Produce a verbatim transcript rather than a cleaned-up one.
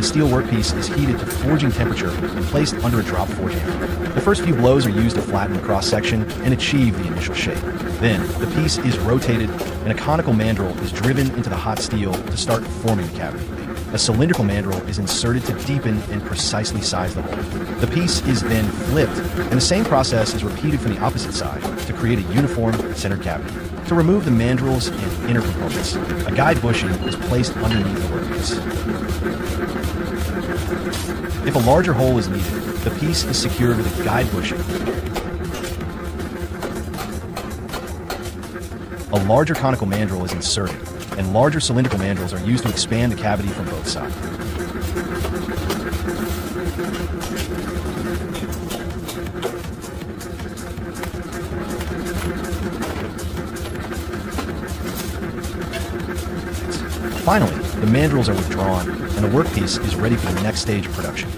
The steel workpiece is heated to forging temperature and placed under a drop forge hammer. The first few blows are used to flatten the cross-section and achieve the initial shape. Then, the piece is rotated and a conical mandrel is driven into the hot steel to start forming the cavity. A cylindrical mandrel is inserted to deepen and precisely size the hole. The piece is then flipped, and the same process is repeated from the opposite side to create a uniform center cavity. To remove the mandrels and inner components, a guide bushing is placed underneath the workpiece. If a larger hole is needed, the piece is secured with a guide bushing. A larger conical mandrel is inserted, and larger cylindrical mandrels are used to expand the cavity from both sides. Finally, the mandrels are withdrawn, and the workpiece is ready for the next stage of production.